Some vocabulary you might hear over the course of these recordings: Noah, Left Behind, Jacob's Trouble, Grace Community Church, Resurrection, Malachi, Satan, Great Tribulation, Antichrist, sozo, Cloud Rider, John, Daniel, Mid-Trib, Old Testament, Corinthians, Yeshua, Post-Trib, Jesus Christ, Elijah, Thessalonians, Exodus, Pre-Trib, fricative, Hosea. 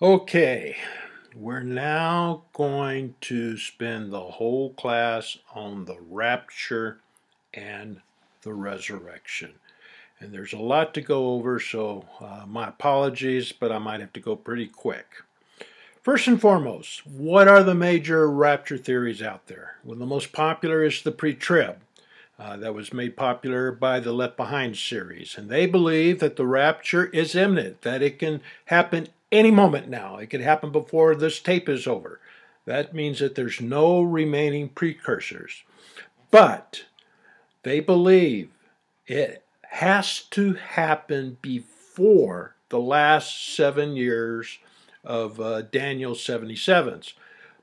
Okay, we're now going to spend the whole class on the rapture and the resurrection. And there's a lot to go over, so my apologies, but I might have to go pretty quick. First and foremost, what are the major rapture theories out there? Well, the most popular is the Pre-Trib. That was made popular by the Left Behind series. And they believe that the rapture is imminent, that it can happen any moment now. It could happen before this tape is over. That means that there's no remaining precursors. But they believe it has to happen before the last 7 years of Daniel 77s,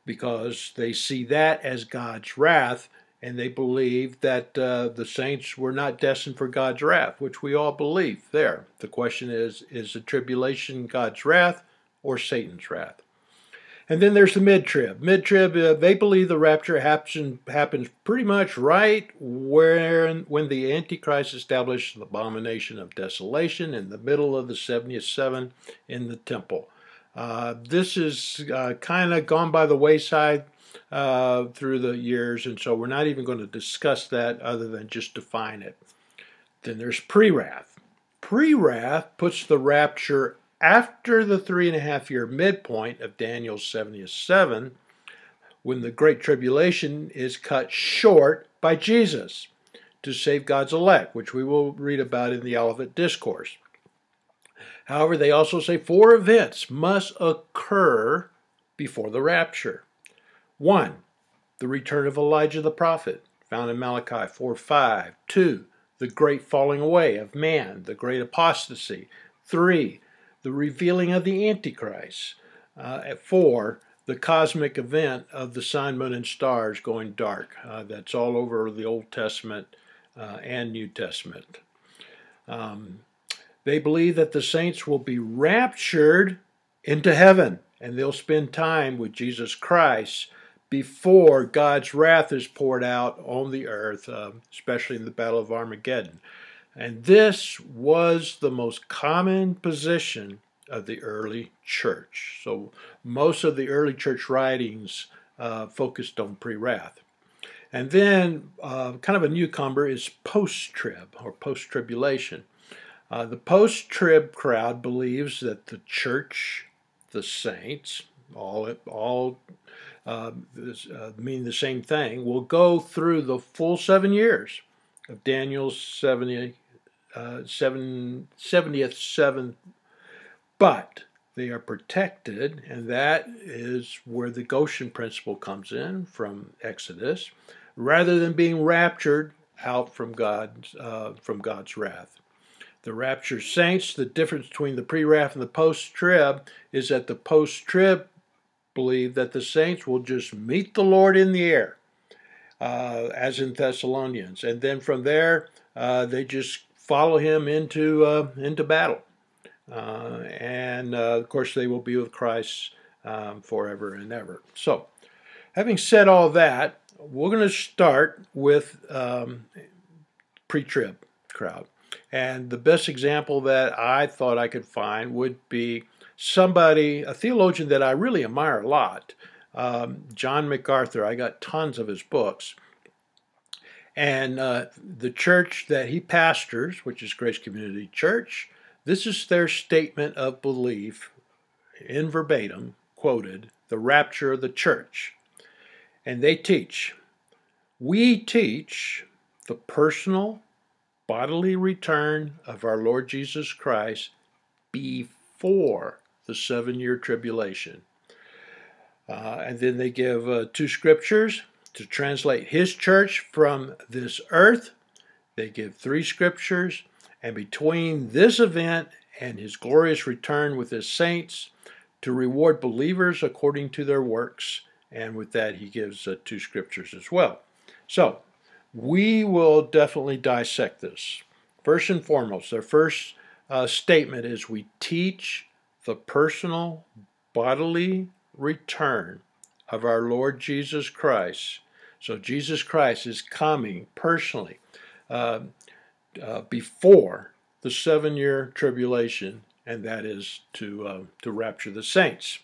because they see that as God's wrath, and they believe that the saints were not destined for God's wrath, which we all believe there. The question is the tribulation God's wrath or Satan's wrath? And then there's the Mid-Trib. Mid-Trib, they believe the rapture happens pretty much right when the Antichrist established the abomination of desolation in the middle of the 77 in the temple. This is kind of gone by the wayside through the years, and so we're not even going to discuss that other than just define it. Then there's Pre-Wrath. Pre-Wrath puts the rapture after the 3.5 year midpoint of Daniel 77, when the Great Tribulation is cut short by Jesus to save God's elect, which we will read about in the Olivet Discourse. However, they also say 4 events must occur before the rapture. 1, the return of Elijah the prophet, found in Malachi 4:5. 2, the great falling away of man, the great apostasy. 3, the revealing of the Antichrist. 4, the cosmic event of the sun, moon, and stars going dark. That's all over the Old Testament and New Testament. They believe that the saints will be raptured into heaven, and they'll spend time with Jesus Christ before God's wrath is poured out on the earth, especially in the Battle of Armageddon. And this was the most common position of the early church. So most of the early church writings focused on pre-wrath. And then kind of a newcomer is post-trib or post-tribulation. The post-trib crowd believes that the church, the saints, all mean the same thing, will go through the full 7 years of Daniel's 77th, but they are protected, and that is where the Goshen principle comes in from Exodus, rather than being raptured out from God's wrath. The rapture saints, the difference between the pre-wrath and the post-trib is that the post-trib believe that the saints will just meet the Lord in the air, as in Thessalonians. And then from there, they just follow him into battle. Of course, they will be with Christ forever and ever. So, having said all that, we're going to start with pre-trib crowd. And the best example that I thought I could find would be somebody, a theologian that I really admire a lot, John MacArthur. I got tons of his books. And the church that he pastors, which is Grace Community Church, this is their statement of belief, in verbatim, quoted, the rapture of the church. And they teach, we teach the personal bodily return of our Lord Jesus Christ before the 7 year tribulation. And then they give 2 scriptures to translate his church from this earth. They give 3 scriptures, and between this event and his glorious return with his saints to reward believers according to their works. And with that, he gives 2 scriptures as well. So, we will definitely dissect this. First and foremost, their first statement is we teach the personal bodily return of our Lord Jesus Christ. So Jesus Christ is coming personally before the 7 year tribulation and that is to rapture the saints.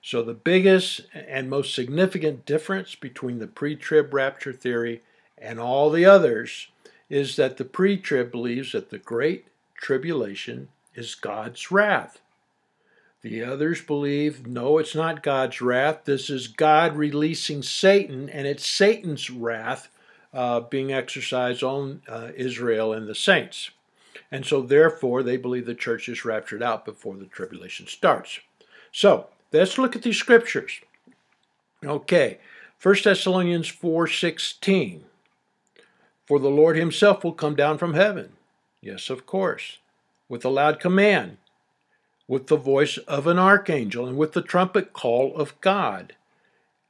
So the biggest and most significant difference between the pre-trib rapture theory and all the others is that the pre-trib believes that the Great Tribulation is God's wrath. The others believe, no, it's not God's wrath. This is God releasing Satan, and it's Satan's wrath being exercised on Israel and the saints. And so, therefore, they believe the church is raptured out before the tribulation starts. So, let's look at these scriptures. Okay, 1 Thessalonians 4:16. For the Lord himself will come down from heaven. Yes, of course. With a loud command, with the voice of an archangel, and with the trumpet call of God.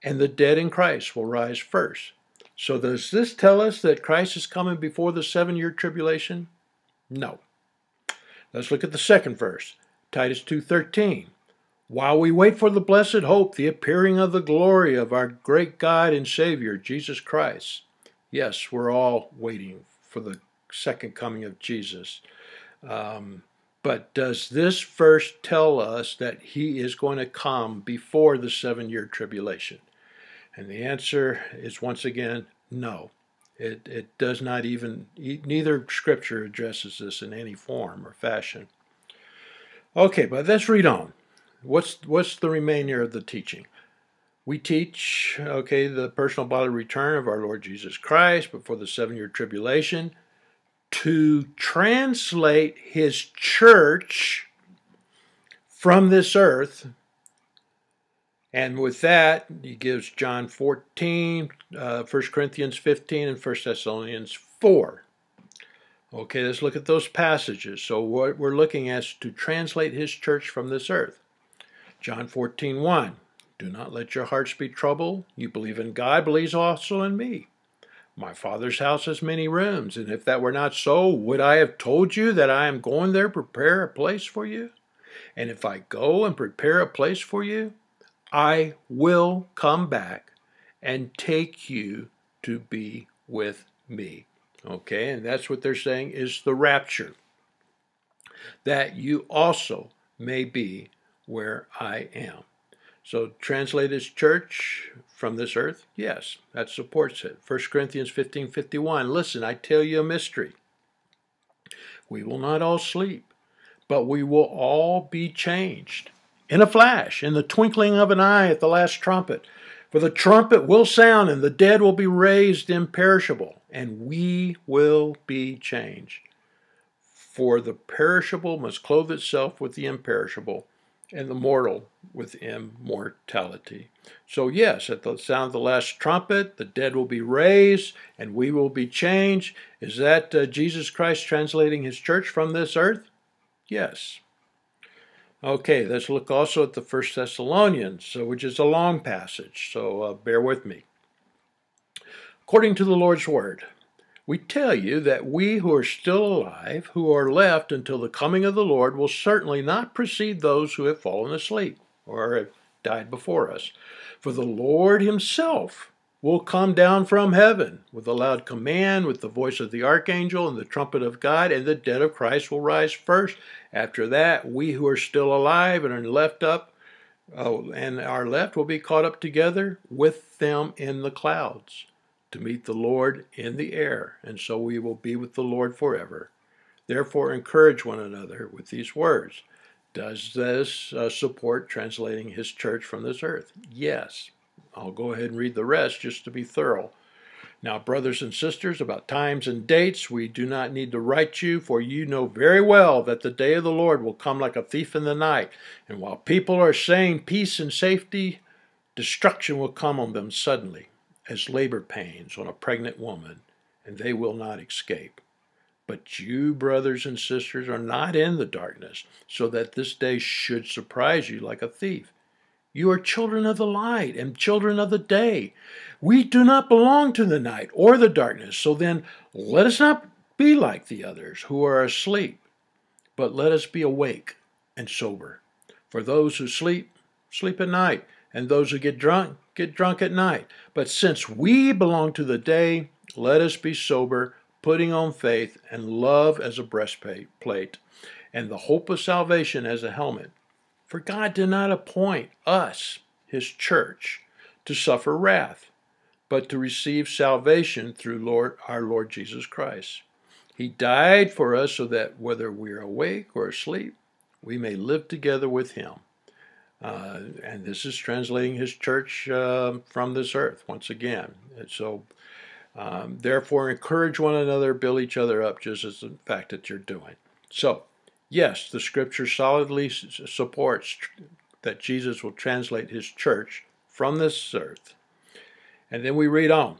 And the dead in Christ will rise first. So does this tell us that Christ is coming before the 7-year tribulation? No. Let's look at the second verse, Titus 2:13. While we wait for the blessed hope, the appearing of the glory of our great God and Savior, Jesus Christ. Yes, we're all waiting for the second coming of Jesus. But does this verse tell us that he is going to come before the 7-year tribulation? And the answer is, once again, no. It does not even, neither scripture addresses this in any form or fashion. Okay, but let's read on. What's the remainder of the teaching? We teach, okay, the personal bodily return of our Lord Jesus Christ before the 7-year tribulation, to translate his church from this earth. And with that, he gives John 14, 1 Corinthians 15, and 1 Thessalonians 4. Okay, let's look at those passages. So what we're looking at is to translate his church from this earth. John 14:1, do not let your hearts be troubled. You believe in God, believe also in me. My Father's house has many rooms, and if that were not so, would I have told you that I am going there to prepare a place for you? And if I go and prepare a place for you, I will come back and take you to be with me. Okay, and that's what they're saying is the rapture, that you also may be where I am. So translate his church from this earth? Yes, that supports it. 1 Corinthians 15:51. Listen, I tell you a mystery. We will not all sleep, but we will all be changed. In a flash, in the twinkling of an eye at the last trumpet. For the trumpet will sound, and the dead will be raised imperishable, and we will be changed. For the perishable must clothe itself with the imperishable, and the mortal with immortality. So yes, at the sound of the last trumpet, the dead will be raised, and we will be changed. Is that Jesus Christ translating his church from this earth? Yes. Okay, let's look also at the 1 Thessalonians, which is a long passage, so bear with me. According to the Lord's word, we tell you that we who are still alive, who are left until the coming of the Lord, will certainly not precede those who have fallen asleep or have died before us. For the Lord himself will come down from heaven with a loud command, with the voice of the archangel and the trumpet of God, and the dead of Christ will rise first. After that, we who are still alive and are left up, will be caught up together with them in the clouds, to meet the Lord in the air, and so we will be with the Lord forever. Therefore, encourage one another with these words. Does this support translating his church from this earth? Yes. I'll go ahead and read the rest just to be thorough. Now, brothers and sisters, about times and dates, we do not need to write you, for you know very well that the day of the Lord will come like a thief in the night. And while people are saying peace and safety, destruction will come on them suddenly, as labor pains on a pregnant woman, and they will not escape. But you, brothers and sisters, are not in the darkness, so that this day should surprise you like a thief. You are children of the light and children of the day. We do not belong to the night or the darkness, so then let us not be like the others who are asleep, but let us be awake and sober. For those who sleep, sleep at night, and those who get drunk at night. But since we belong to the day, let us be sober, putting on faith and love as a breastplate, and the hope of salvation as a helmet. For God did not appoint us, his church, to suffer wrath, but to receive salvation through our Lord Jesus Christ. He died for us so that whether we are awake or asleep, we may live together with him. And this is translating his church from this earth once again. And so, therefore, encourage one another, build each other up, just as the fact that you're doing. So, yes, the scripture solidly supports that Jesus will translate his church from this earth. And then we read on.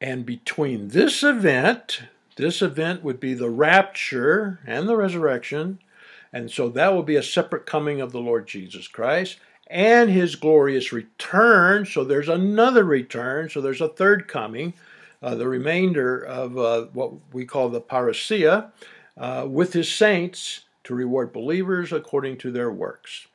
And between this event would be the rapture and the resurrection, and so that will be a separate coming of the Lord Jesus Christ and his glorious return. So there's another return, so there's a third coming, the remainder of what we call the parousia, with his saints to reward believers according to their works.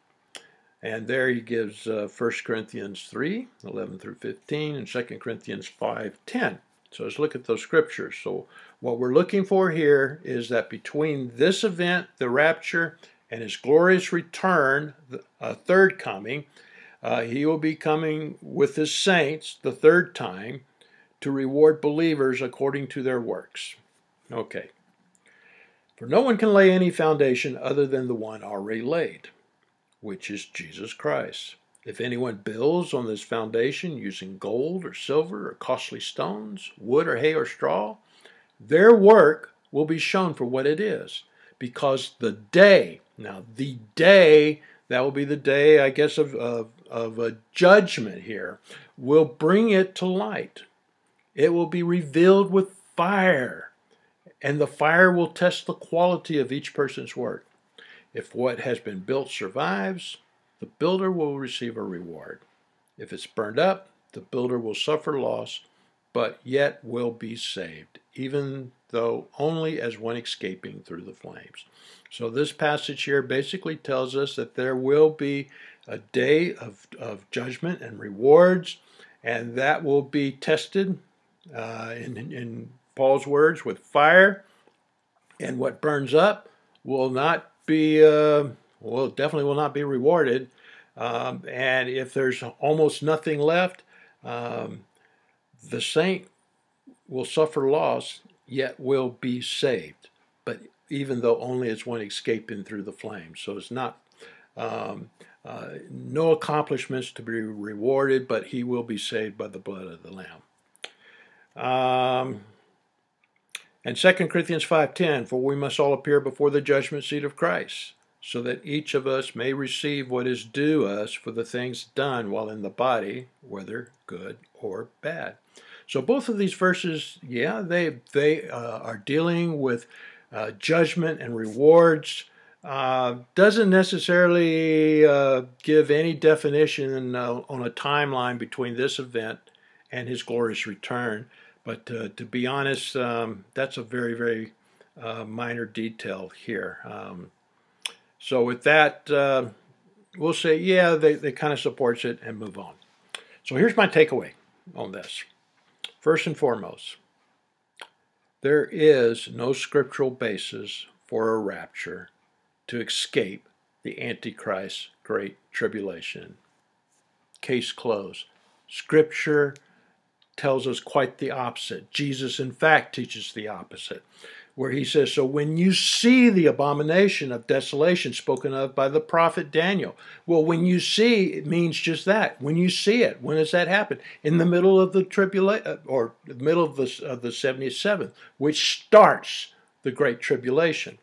And there he gives 1 Corinthians 3, 11 through 15, and 2 Corinthians 5, 10. So let's look at those scriptures. So what we're looking for here is that between this event, the rapture, and his glorious return, a third coming, he will be coming with his saints the third time to reward believers according to their works. Okay. For no one can lay any foundation other than the one already laid, which is Jesus Christ. If anyone builds on this foundation using gold or silver or costly stones, wood or hay or straw, their work will be shown for what it is, because the day, now the day, that will be the day, I guess, of a judgment here, will bring it to light. It will be revealed with fire, and the fire will test the quality of each person's work. If what has been built survives, the builder will receive a reward. If it's burned up, the builder will suffer loss, but yet will be saved, even though only as one escaping through the flames. So this passage here basically tells us that there will be a day of judgment and rewards, and that will be tested, in Paul's words, with fire. And what burns up will not be, well, definitely will not be rewarded, and if there's almost nothing left, the saint will suffer loss, yet will be saved, but even though only as one escaping through the flames. So it's not, no accomplishments to be rewarded, but he will be saved by the blood of the Lamb. And 2 Corinthians 5:10, for we must all appear before the judgment seat of Christ, so that each of us may receive what is due us for the things done while in the body, whether good or bad. So both of these verses, yeah, they are dealing with judgment and rewards. Doesn't necessarily give any definition on a timeline between this event and his glorious return. But to be honest, that's a very, very minor detail here. So with that, we'll say, yeah, they kind of supports it and move on. So here's my takeaway on this. First and foremost, there is no scriptural basis for a rapture to escape the Antichrist Great Tribulation. Case closed. Scripture tells us quite the opposite. Jesus, in fact, teaches the opposite, where he says, so when you see the abomination of desolation spoken of by the prophet Daniel. Well, when you see, it means just that. When you see it, when does that happen? In the middle of the tribulation, or the middle of the 77th, which starts the Great Tribulation.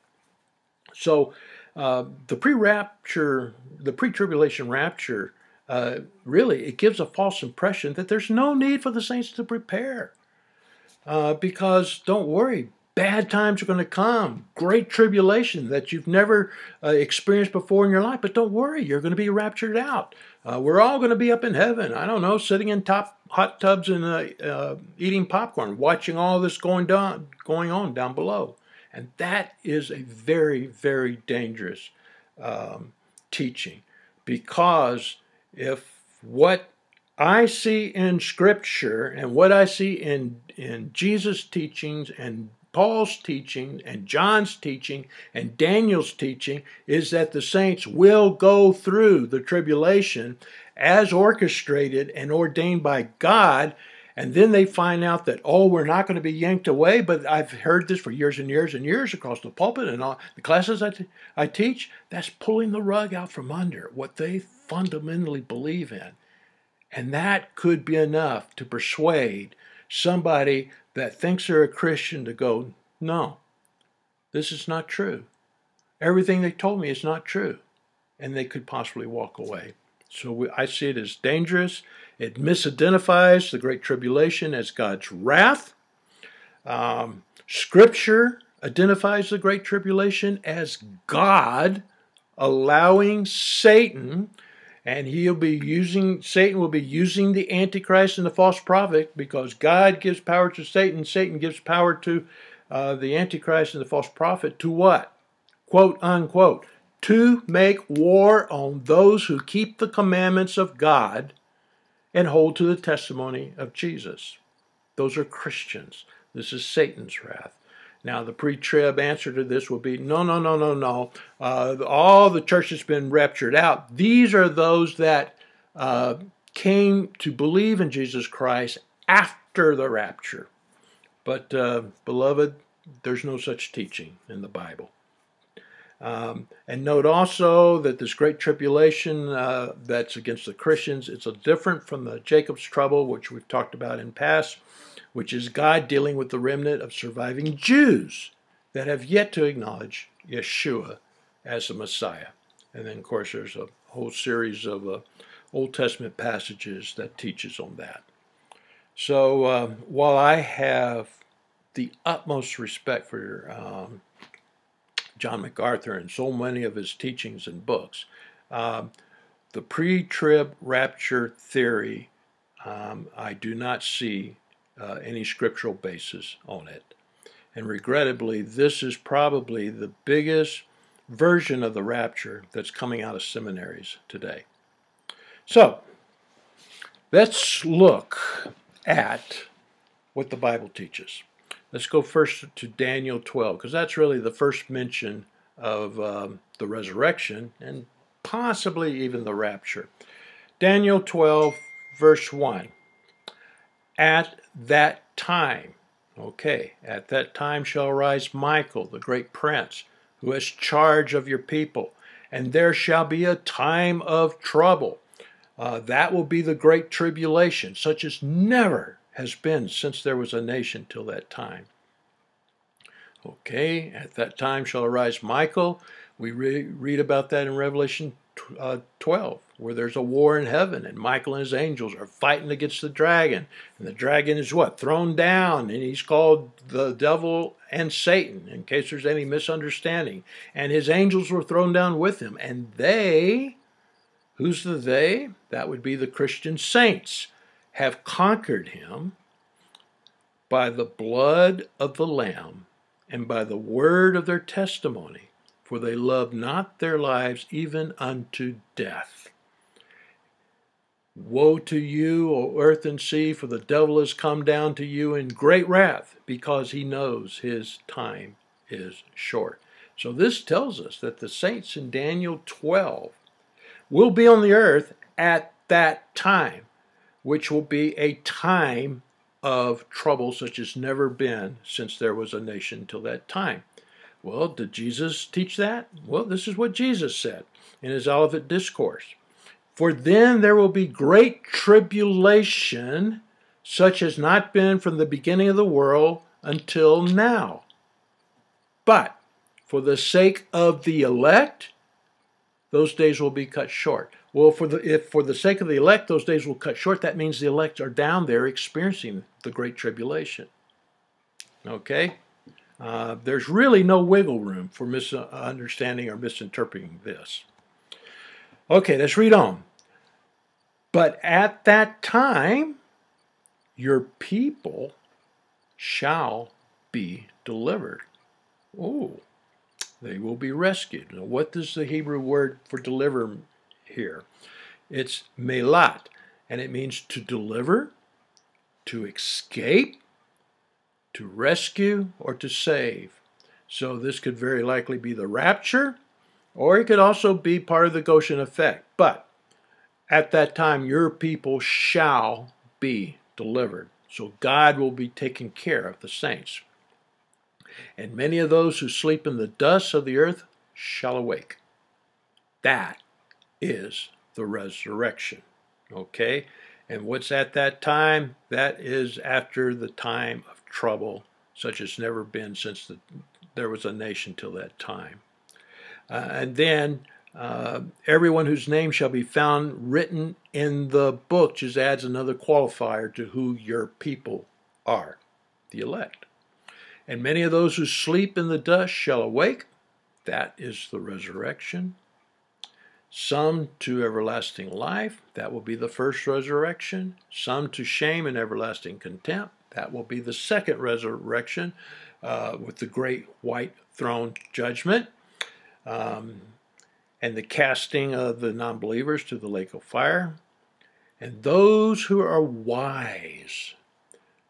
So the pre-tribulation rapture, really, it gives a false impression that there's no need for the saints to prepare. Because, don't worry, bad times are going to come. Great tribulation that you've never experienced before in your life. But don't worry, you're going to be raptured out. We're all going to be up in heaven, I don't know, sitting in hot tubs and eating popcorn, watching all this going on down below. And that is a very, very dangerous teaching. Because if what I see in Scripture and what I see in Jesus' teachings and Paul's teaching and John's teaching and Daniel's teaching is that the saints will go through the tribulation as orchestrated and ordained by God. And then they find out that, oh, we're not going to be yanked away. But I've heard this for years and years and years across the pulpit and all the classes I teach. That's pulling the rug out from under what they fundamentally believe in. And that could be enough to persuade somebody that thinks they're a Christian to go, no, this is not true. Everything they told me is not true. And they could possibly walk away. So I see it as dangerous. It misidentifies the Great Tribulation as God's wrath. Scripture identifies the Great Tribulation as God allowing Satan, and Satan will be using the Antichrist and the false prophet, because God gives power to Satan. Satan gives power to the Antichrist and the false prophet to what? Quote, unquote. To make war on those who keep the commandments of God and hold to the testimony of Jesus. Those are Christians. This is Satan's wrath. Now, the pre-trib answer to this will be, no, no, no, no, no. All the church has been raptured out. These are those that came to believe in Jesus Christ after the rapture. But, beloved, there's no such teaching in the Bible. And note also that this great tribulation that's against the Christians, it's different from the Jacob's Trouble, which we've talked about in past, which is God dealing with the remnant of surviving Jews that have yet to acknowledge Yeshua as the Messiah. And then, of course, there's a whole series of Old Testament passages that teaches on that. So while I have the utmost respect for John MacArthur and so many of his teachings and books, the pre-trib rapture theory, I do not see any scriptural basis on it. And regrettably, this is probably the biggest version of the rapture that's coming out of seminaries today. So, let's look at what the Bible teaches. Let's go first to Daniel 12, because that's really the first mention of the resurrection and possibly even the rapture. Daniel 12, verse 1. At that time, okay, at that time shall arise Michael, the great prince, who has charge of your people, and there shall be a time of trouble. That will be the great tribulation, such as never has been since there was a nation till that time. Okay, at that time shall arise Michael. We read about that in Revelation 12, where there's a war in heaven, and Michael and his angels are fighting against the dragon, and the dragon is what? Thrown down, and he's called the devil and Satan, in case there's any misunderstanding, and his angels were thrown down with him, and they, who's the they? That would be the Christian saints, have conquered him by the blood of the Lamb and by the word of their testimony, for they love not their lives even unto death. Woe to you, O earth and sea, for the devil has come down to you in great wrath, because he knows his time is short. So this tells us that the saints in Daniel 12 will be on the earth at that time, which will be a time of trouble such as never been since there was a nation till that time. Well, did Jesus teach that? Well, this is what Jesus said in his Olivet Discourse. For then there will be great tribulation, such as not been from the beginning of the world until now. But for the sake of the elect, those days will be cut short. Well, if for the sake of the elect, those days will cut short, that means the elect are down there experiencing the great tribulation. Okay? There's really no wiggle room for misunderstanding or misinterpreting this. Okay, let's read on. But at that time, your people shall be delivered. Oh, they will be rescued. Now, what is the Hebrew word for deliver here? It's melat, and it means to deliver, to escape, to rescue or to save. So this could very likely be the rapture, or it could also be part of the Goshen effect. But at that time, your people shall be delivered. So God will be taking care of the saints. And many of those who sleep in the dust of the earth shall awake. That is the resurrection. Okay? And what's at that time? That is after the time of trouble, such as never been since there was a nation till that time. And then everyone whose name shall be found written in the book just adds another qualifier to who your people are, the elect. And many of those who sleep in the dust shall awake. That is the resurrection. Some to everlasting life. That will be the first resurrection. Some to shame and everlasting contempt. That will be the second resurrection with the great white throne judgment. And the casting of the non-believers to the lake of fire. And those who are wise,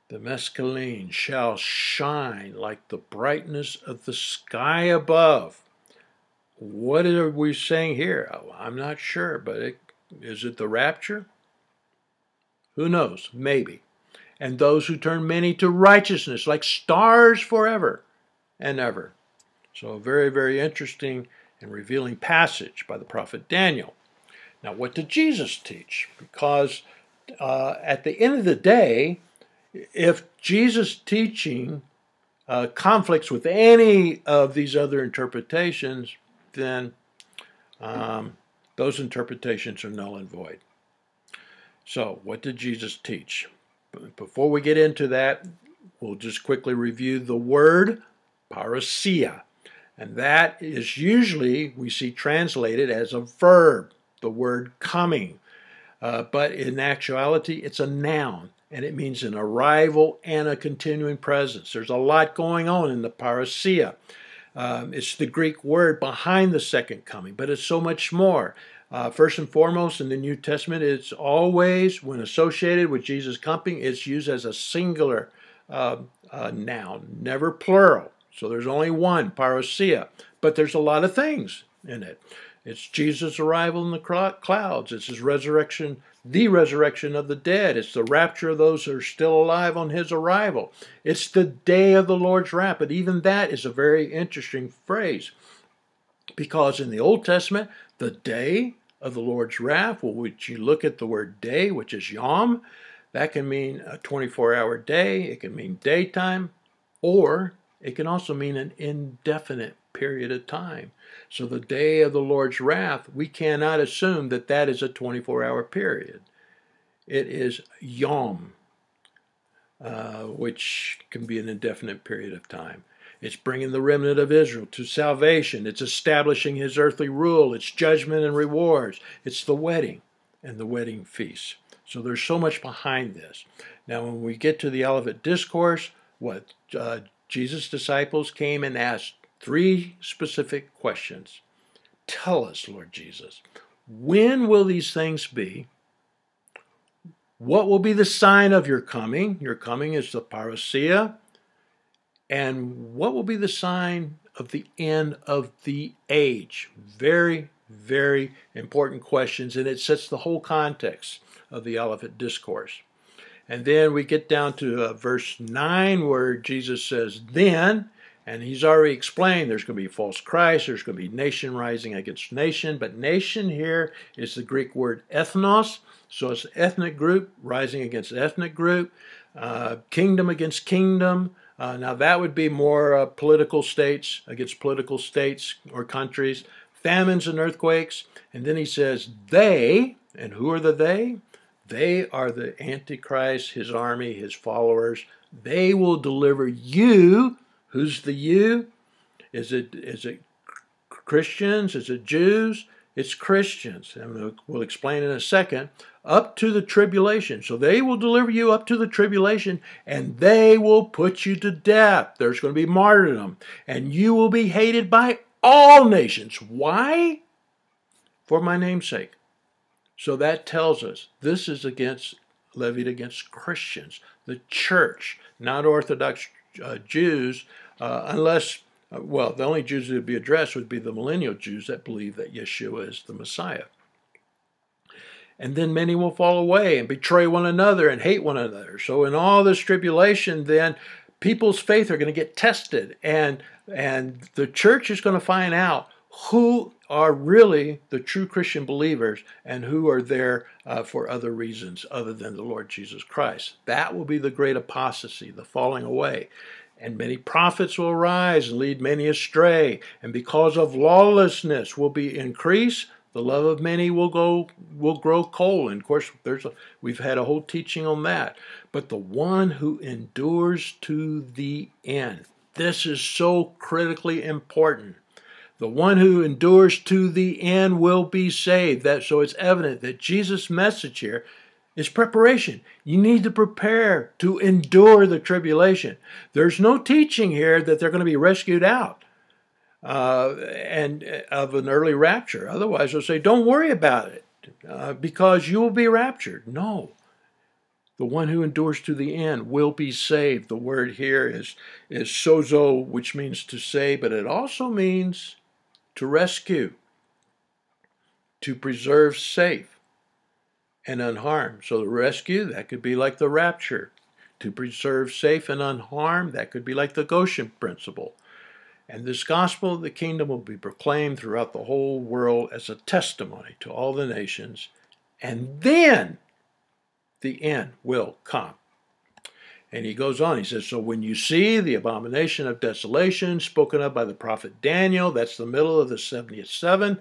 the mescaline, shall shine like the brightness of the sky above. What are we saying here? I'm not sure, but is it the rapture? Who knows? Maybe. And those who turn many to righteousness, like stars forever and ever. So a very, very interesting and revealing passage by the prophet Daniel. Now, what did Jesus teach? Because at the end of the day, if Jesus' teaching conflicts with any of these other interpretations, then those interpretations are null and void. So, what did Jesus teach? Before we get into that, we'll just quickly review the word parousia. And that is usually, we see translated as a verb, the word coming. But in actuality, it's a noun. And it means an arrival and a continuing presence. There's a lot going on in the parousia. It's the Greek word behind the second coming, but it's so much more. First and foremost, in the New Testament, it's always, when associated with Jesus' coming, it's used as a singular noun, never plural. So there's only one, parousia. But there's a lot of things in it. It's Jesus' arrival in the clouds. It's his resurrection, the resurrection of the dead. It's the rapture of those who are still alive on his arrival. It's the day of the Lord's wrath. But even that is a very interesting phrase, because in the Old Testament, the day of the Lord's wrath, well, which you look at the word day, which is yom, that can mean a 24-hour day. It can mean daytime, or it can also mean an indefinite period of time. So the day of the Lord's wrath, we cannot assume that that is a 24-hour period. It is yom, which can be an indefinite period of time. It's bringing the remnant of Israel to salvation. It's establishing his earthly rule. It's judgment and rewards. It's the wedding and the wedding feast. So there's so much behind this. Now, when we get to the Olivet Discourse, what Jesus' disciples came and asked three specific questions. Tell us, Lord Jesus, when will these things be? What will be the sign of your coming? Your coming is the parousia. And what will be the sign of the end of the age? Very, very important questions, and it sets the whole context of the Olivet Discourse. And then we get down to verse 9, where Jesus says, then, and he's already explained there's going to be false Christ, there's going to be nation rising against nation, but nation here is the Greek word ethnos, so it's ethnic group rising against ethnic group, kingdom against kingdom. Now that would be more political states against political states or countries, famines and earthquakes. And then he says, they, and who are the they? They are the Antichrist, his army, his followers. They will deliver you. Who's the you? Is it Christians? Is it Jews? It's Christians. And we'll explain in a second. Up to the tribulation. So they will deliver you up to the tribulation, and they will put you to death. There's going to be martyrdom. And you will be hated by all nations. Why? For my name's sake. So that tells us this is levied against Christians, the church, not Orthodox Jews, unless, well, the only Jews that would be addressed would be the millennial Jews that believe that Yeshua is the Messiah. And then many will fall away and betray one another and hate one another. So in all this tribulation, then people's faith are going to get tested, and the church is going to find out who are really the true Christian believers and who are there for other reasons other than the Lord Jesus Christ. That will be the great apostasy, the falling away. And many prophets will arise and lead many astray. And because of lawlessness will be increased, the love of many will grow cold. And of course, we've had a whole teaching on that. But the one who endures to the end. This is so critically important. The one who endures to the end will be saved. So it's evident that Jesus' message here is preparation. You need to prepare to endure the tribulation. There's no teaching here that they're going to be rescued out and of an early rapture. Otherwise, they'll say, don't worry about it because you will be raptured. No. The one who endures to the end will be saved. The word here is sozo, which means to save, but it also means to rescue, to preserve safe and unharmed. So the rescue, that could be like the rapture. To preserve safe and unharmed, that could be like the Goshen principle. And this gospel of the kingdom will be proclaimed throughout the whole world as a testimony to all the nations. And then the end will come. And he goes on, he says, so when you see the abomination of desolation spoken of by the prophet Daniel, that's the middle of the 70th 7,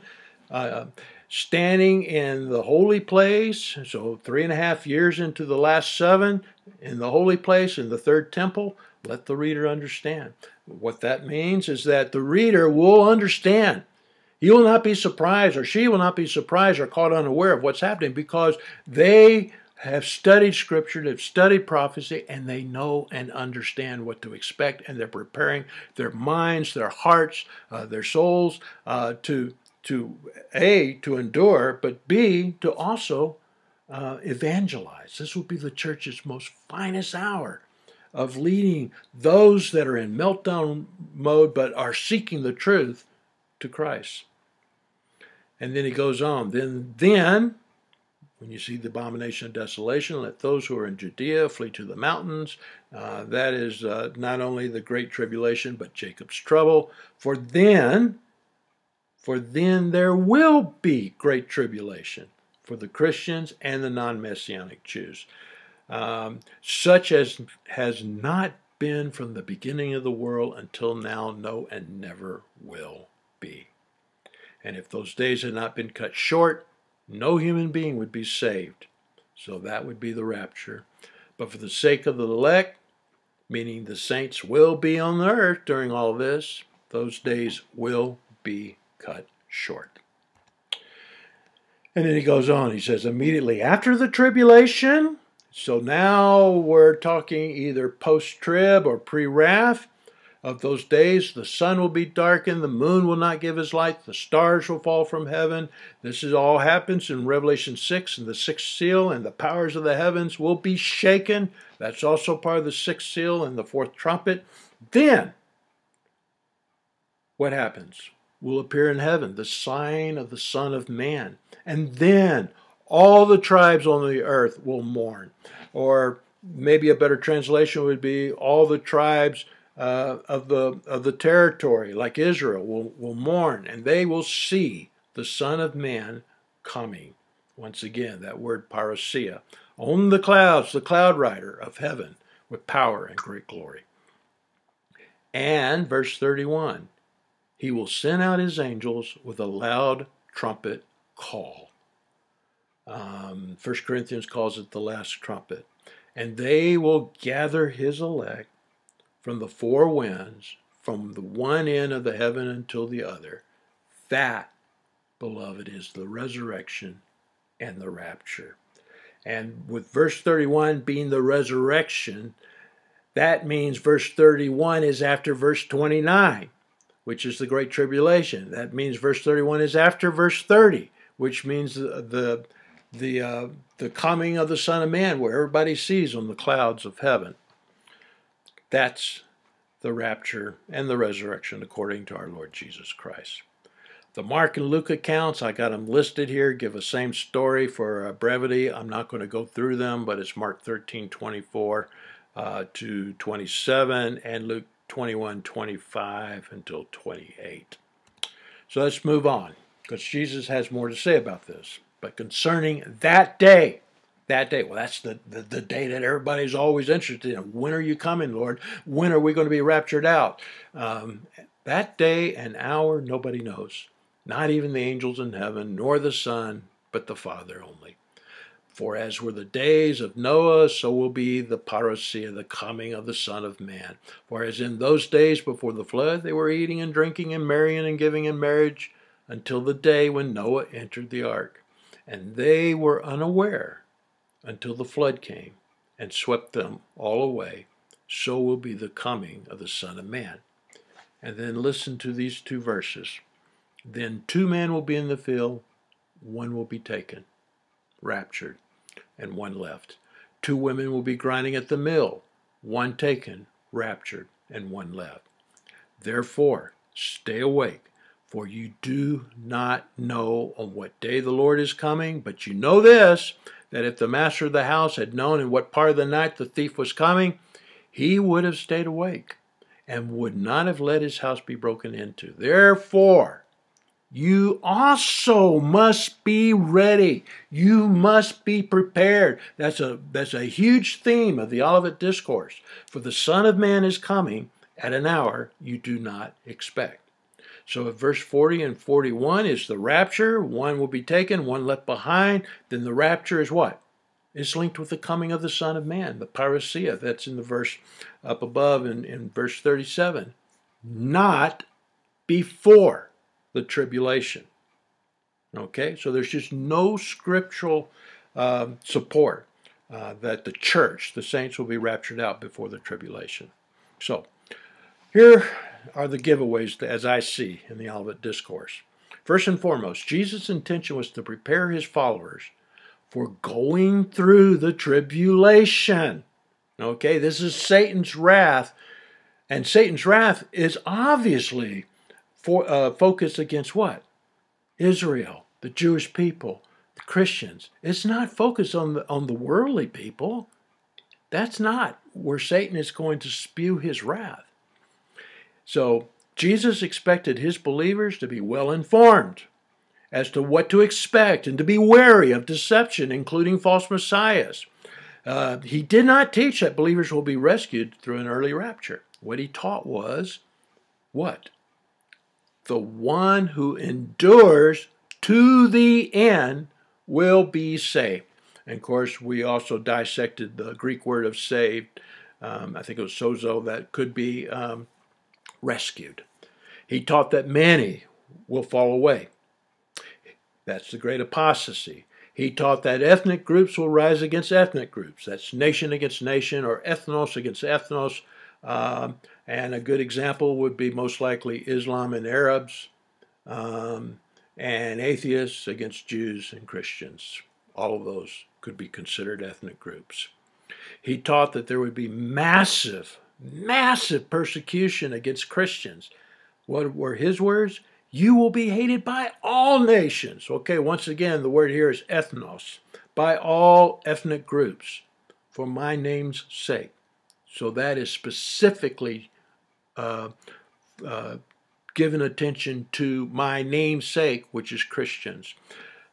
standing in the holy place, so 3.5 years into the last 7, in the holy place, in the third temple, let the reader understand. What that means is that the reader will understand. He will not be surprised, or she will not be surprised or caught unaware of what's happening, because they have studied Scripture, they've studied prophecy, and they know and understand what to expect, and they're preparing their minds, their hearts, their souls to endure, but B, to also evangelize. This will be the church's most finest hour of leading those that are in meltdown mode but are seeking the truth to Christ. And then he goes on, then when you see the abomination of desolation, let those who are in Judea flee to the mountains. That is not only the great tribulation, but Jacob's trouble. For then there will be great tribulation for the Christians and the non-Messianic Jews, such as has not been from the beginning of the world until now, no, and never will be. And if those days had not been cut short, no human being would be saved. So that would be the rapture. But for the sake of the elect, meaning the saints will be on the earth during all this, those days will be cut short. And then he goes on, he says, immediately after the tribulation, so now we're talking either post-trib or pre-wrath, of those days, the sun will be darkened, the moon will not give his light, the stars will fall from heaven. This is all happens in Revelation 6 and the sixth seal, and the powers of the heavens will be shaken. That's also part of the sixth seal and the fourth trumpet. Then, what happens? Will appear in heaven, the sign of the Son of Man. And then, all the tribes on the earth will mourn. Or maybe a better translation would be, all the tribes of the territory, like Israel, will mourn, and they will see the Son of Man coming. Once again, that word parousia, on the clouds, the cloud rider of heaven, with power and great glory. And, verse 31, he will send out his angels with a loud trumpet call. 1 Corinthians calls it the last trumpet. And they will gather his elect from the four winds, from the one end of the heaven until the other. That, beloved, is the resurrection and the rapture. And with verse 31 being the resurrection, that means verse 31 is after verse 29, which is the Great Tribulation. That means verse 31 is after verse 30, which means the coming of the Son of Man, where everybody sees on the clouds of heaven. That's the rapture, and the resurrection according to our Lord Jesus Christ. The Mark and Luke accounts, I got them listed here, give the same story for brevity. I'm not going to go through them, but it's Mark 13:24 to 27 and Luke 21:25 until 28. So let's move on, because Jesus has more to say about this. But concerning that day, well, that's the day that everybody's always interested in. When are you coming, Lord? When are we going to be raptured out? That day and hour, nobody knows. Not even the angels in heaven, nor the Son, but the Father only. For as were the days of Noah, so will be the parousia, the coming of the Son of Man. For as in those days before the flood, they were eating and drinking and marrying and giving in marriage until the day when Noah entered the ark. And they were unaware until the flood came and swept them all away. So will be the coming of the Son of Man. And then listen to these two verses. Then two men will be in the field, one will be taken, raptured, and one left. Two women will be grinding at the mill, one taken, raptured, and one left. Therefore, stay awake, for you do not know on what day the Lord is coming, but you know this, that if the master of the house had known in what part of the night the thief was coming, he would have stayed awake and would not have let his house be broken into. Therefore, you also must be ready. You must be prepared. That's a huge theme of the Olivet Discourse. For the Son of Man is coming at an hour you do not expect. So if verse 40 and 41 is the rapture, one will be taken, one left behind, then the rapture is what? It's linked with the coming of the Son of Man, the parousia, that's in the verse up above in verse 37. Not before the tribulation. Okay, so there's just no scriptural support that the church, the saints, will be raptured out before the tribulation. So here are the giveaways as I see in the Olivet Discourse. First and foremost, Jesus' intention was to prepare his followers for going through the tribulation. Okay, this is Satan's wrath, and Satan's wrath is obviously focused against what? Israel, the Jewish people, the Christians. It's not focused on the worldly people. That's not where Satan is going to spew his wrath. So Jesus expected his believers to be well informed as to what to expect and to be wary of deception, including false messiahs. He did not teach that believers will be rescued through an early rapture. What he taught was what? The one who endures to the end will be saved. And of course, we also dissected the Greek word of saved. I think it was sozo, that could be rescued. He taught that many will fall away. That's the great apostasy. He taught that ethnic groups will rise against ethnic groups. That's nation against nation or ethnos against ethnos. And a good example would be most likely Islam and Arabs and atheists against Jews and Christians. All of those could be considered ethnic groups. He taught that there would be massive, massive persecution against Christians. What were his words? You will be hated by all nations. Okay, once again, the word here is ethnos. By all ethnic groups, for my name's sake. So that is specifically given attention to my name's sake, which is Christians.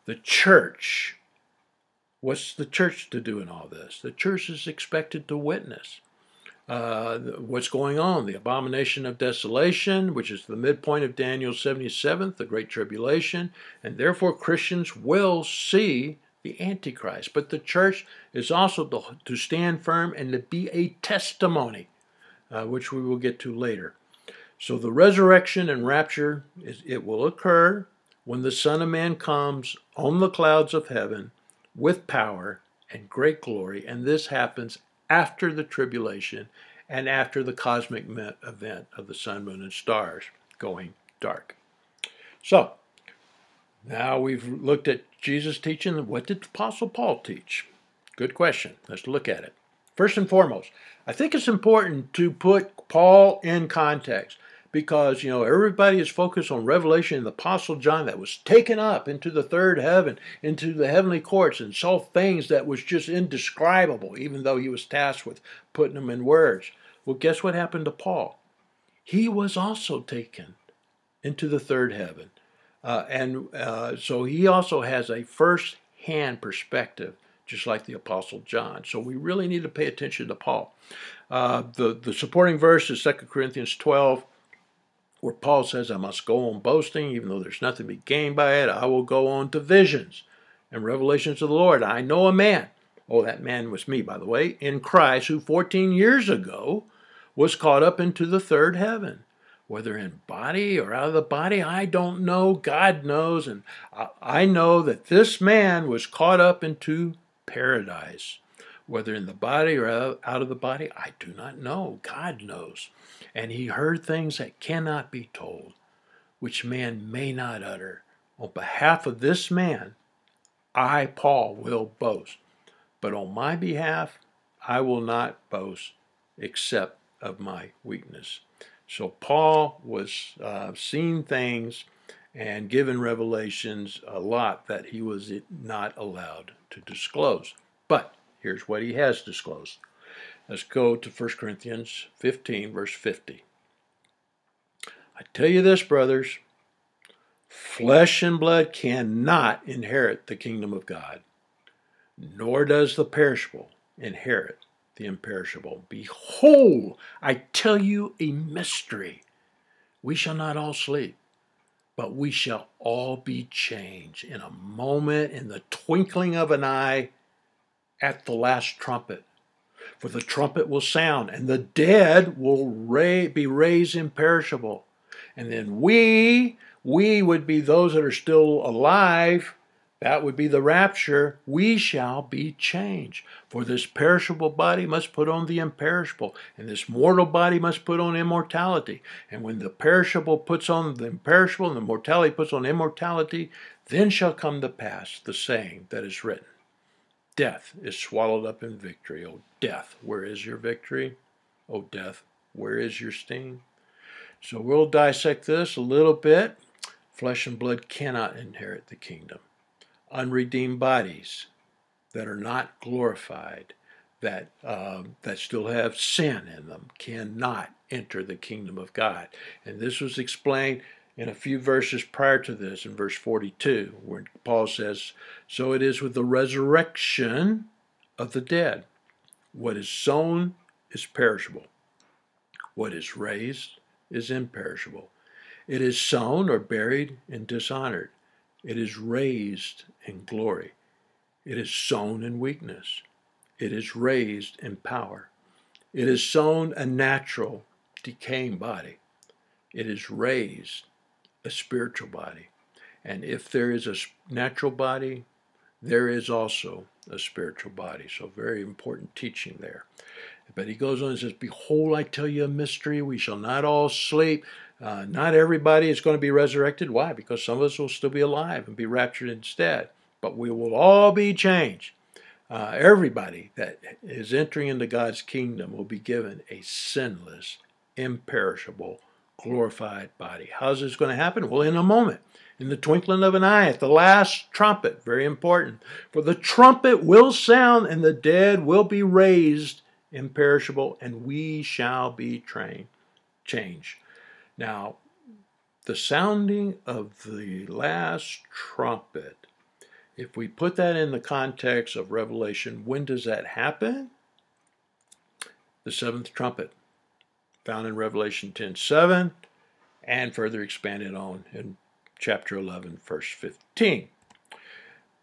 The church, what's the church to do in all this? The church is expected to witness what's going on, the abomination of desolation, which is the midpoint of Daniel 77, the Great Tribulation, and therefore Christians will see the Antichrist. But the church is also to stand firm and to be a testimony, which we will get to later. So the resurrection and rapture, it will occur when the Son of Man comes on the clouds of heaven with power and great glory, and this happens after the tribulation and after the cosmic event of the sun, moon, and stars going dark. So, now we've looked at Jesus' teaching. What did Apostle Paul teach? Good question. Let's look at it. First and foremost, I think it's important to put Paul in context, because, you know, everybody is focused on Revelation and the Apostle John that was taken up into the third heaven, into the heavenly courts, and saw things that was just indescribable, even though he was tasked with putting them in words. Well, guess what happened to Paul? He was also taken into the third heaven. So he also has a first-hand perspective, just like the Apostle John. So we really need to pay attention to Paul. The supporting verse is 2 Corinthians 12, where Paul says, I must go on boasting, even though there's nothing to be gained by it. I will go on to visions and revelations of the Lord. I know a man. Oh, that man was me, by the way, in Christ, who 14 years ago was caught up into the third heaven. Whether in body or out of the body, I don't know. God knows. And I know that this man was caught up into paradise. Whether in the body or out of the body, I do not know. God knows. And he heard things that cannot be told, which man may not utter. On behalf of this man, I, Paul, will boast. But on my behalf, I will not boast except of my weakness. So Paul was seeing things and given revelations a lot that he was not allowed to disclose. But here's what he has disclosed. Let's go to 1 Corinthians 15, verse 50. I tell you this, brothers, flesh and blood cannot inherit the kingdom of God, nor does the perishable inherit the imperishable. Behold, I tell you a mystery. We shall not all sleep, but we shall all be changed in a moment, in the twinkling of an eye, at the last trumpet. For the trumpet will sound, and the dead will be raised imperishable. And then we would be those that are still alive. That would be the rapture. We shall be changed. For this perishable body must put on the imperishable, and this mortal body must put on immortality. And when the perishable puts on the imperishable, and the mortality puts on immortality, then shall come to pass the saying that is written, death is swallowed up in victory. O death, where is your victory? O death, where is your sting? So we'll dissect this a little bit. Flesh and blood cannot inherit the kingdom. Unredeemed bodies that are not glorified, that still have sin in them, cannot enter the kingdom of God. And this was explained in a few verses prior to this, in verse 42, where Paul says, so it is with the resurrection of the dead. What is sown is perishable. What is raised is imperishable. It is sown or buried and dishonored. It is raised in glory. It is sown in weakness. It is raised in power. It is sown a natural, decaying body. It is raised a spiritual body. And if there is a natural body, there is also a spiritual body. So very important teaching there. But he goes on and says, behold, I tell you a mystery. We shall not all sleep. Not everybody is going to be resurrected. Why? Because some of us will still be alive and be raptured instead. But we will all be changed. Everybody that is entering into God's kingdom will be given a sinless, imperishable, glorified body. How is this going to happen? Well, in a moment, in the twinkling of an eye, at the last trumpet. Very important. For the trumpet will sound, and the dead will be raised imperishable, and we shall be changed. Now, the sounding of the last trumpet, if we put that in the context of Revelation, when does that happen? The seventh trumpet, found in Revelation 10:7, and further expanded on in chapter 11, verse 15.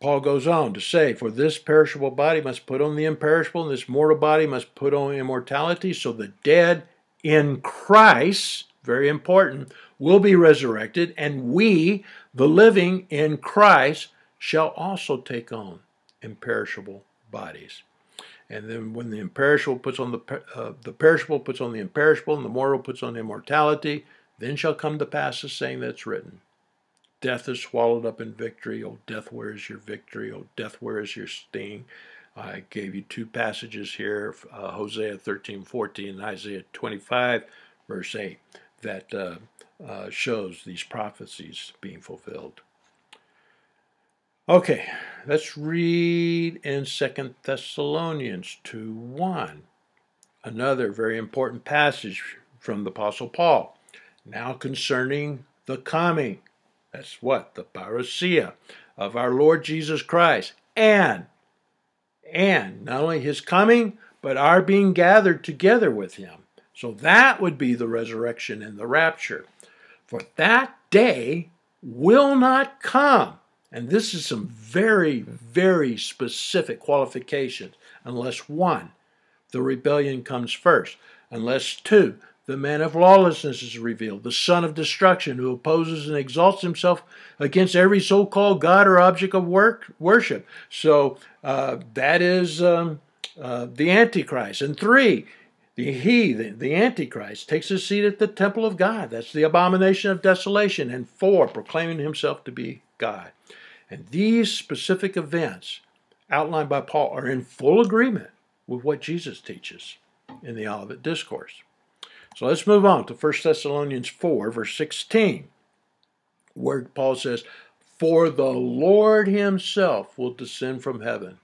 Paul goes on to say, for this perishable body must put on the imperishable, and this mortal body must put on immortality. So the dead in Christ, very important, will be resurrected, and we, the living in Christ, shall also take on imperishable bodies. And then when the imperishable puts on the perishable puts on the imperishable, and the mortal puts on immortality, then shall come to pass the saying that's written, death is swallowed up in victory. O death, where is your victory? O death, where is your sting? I gave you two passages here, Hosea 13:14 and Isaiah 25, verse 8, that shows these prophecies being fulfilled. Okay, let's read in 2 Thessalonians 2:1, another very important passage from the Apostle Paul. Now concerning the coming, that's what, the parousia of our Lord Jesus Christ, and not only his coming, but our being gathered together with him. So that would be the resurrection and the rapture. For that day will not come. And this is some very, very specific qualifications. Unless one, the rebellion comes first. Unless two, the man of lawlessness is revealed, the son of destruction, who opposes and exalts himself against every so-called God or object of worship. So that is the Antichrist. And three, the Antichrist, takes his seat at the temple of God. That's the abomination of desolation. And four, proclaiming himself to be God. And these specific events outlined by Paul are in full agreement with what Jesus teaches in the Olivet Discourse. So let's move on to 1 Thessalonians 4, verse 16, where Paul says, "For the Lord himself will descend from heaven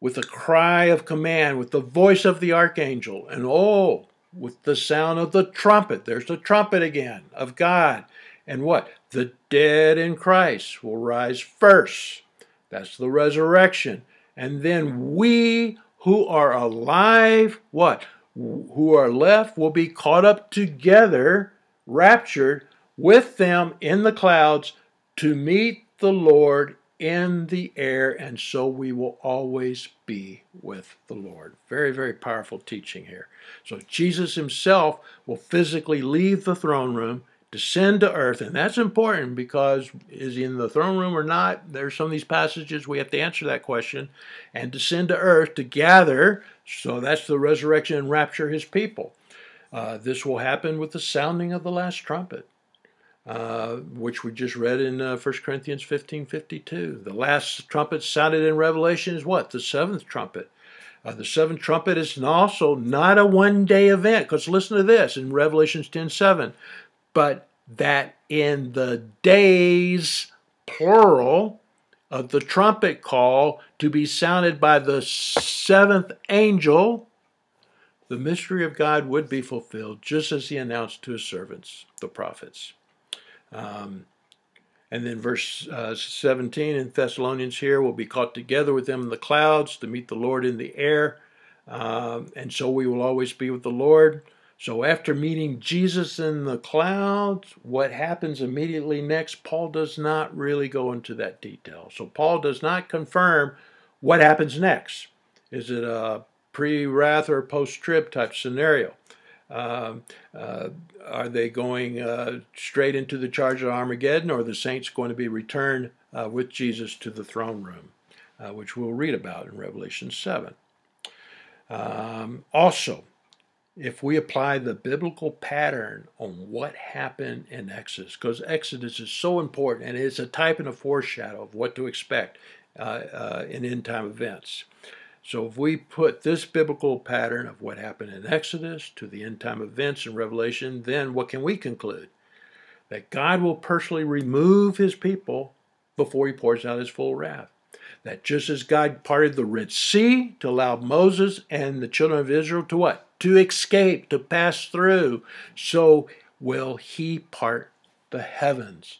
with a cry of command, with the voice of the archangel, and oh, with the sound of the trumpet," there's the trumpet again, "of God. And what? The dead in Christ will rise first." That's the resurrection. "And then we who are alive," what? "Who are left will be caught up together," raptured, "with them in the clouds to meet the Lord in the air, and so we will always be with the Lord." Very, very powerful teaching here. So Jesus himself will physically leave the throne room, descend to earth, and that's important because is he in the throne room or not? There's some of these passages we have to answer that question, and descend to earth to gather. So that's the resurrection and rapture his people. This will happen with the sounding of the last trumpet, which we just read in 1 Corinthians 15:52. The last trumpet sounded in Revelation is what? The seventh trumpet. The seventh trumpet is also not a one-day event, because listen to this in Revelation 10:7. "But that in the days," plural, "of the trumpet call to be sounded by the seventh angel, the mystery of God would be fulfilled, just as he announced to his servants, the prophets." And then verse 17 in Thessalonians here, "will be caught together with them in the clouds to meet the Lord in the air, and so we will always be with the Lord." So after meeting Jesus in the clouds, what happens immediately next? Paul does not really go into that detail. So Paul does not confirm what happens next. Is it a pre-wrath or post-trib type scenario? Are they going straight into the charge of Armageddon, or are the saints going to be returned with Jesus to the throne room, which we'll read about in Revelation 7. Also, if we apply the biblical pattern on what happened in Exodus, because Exodus is so important and it's a type and a foreshadow of what to expect in end-time events. So if we put this biblical pattern of what happened in Exodus to the end-time events in Revelation, then what can we conclude? That God will personally remove his people before he pours out his full wrath. That just as God parted the Red Sea to allow Moses and the children of Israel to what? To escape, to pass through, so will he part the heavens,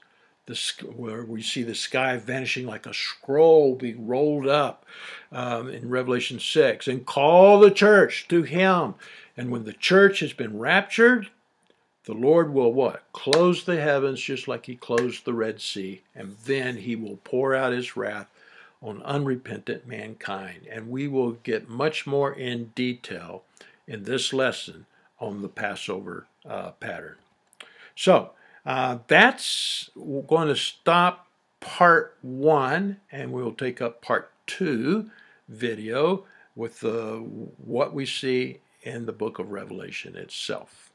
where we see the sky vanishing like a scroll being rolled up in Revelation 6, and call the church to him. And when the church has been raptured, the Lord will what? Close the heavens just like he closed the Red Sea, and then he will pour out his wrath on unrepentant mankind. And we will get much more in detail in this lesson on the Passover pattern. So that's going to stop part one, and we'll take up part two video with what we see in the book of Revelation itself.